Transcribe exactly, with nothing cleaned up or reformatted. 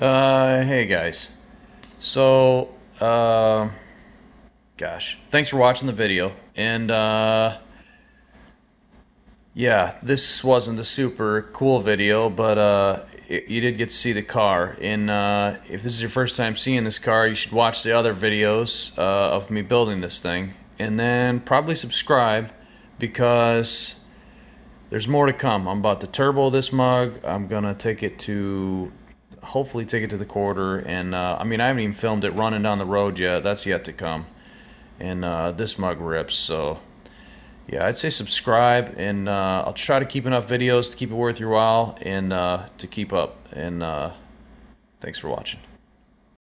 Uh, hey guys, so uh, gosh, thanks for watching the video, and uh, yeah, this wasn't a super cool video, but uh, it, you did get to see the car, and uh, if this is your first time seeing this car, you should watch the other videos uh, of me building this thing, and then probably subscribe, because there's more to come. I'm about to turbo this mug. I'm gonna take it to, hopefully take it to the quarter, and uh, I mean, I haven't even filmed it running down the road yet. That's yet to come. And uh, this mug rips, so yeah, I'd say subscribe, and uh, I'll try to keep enough videos to keep it worth your while, and uh, to keep up, and uh, thanks for watching.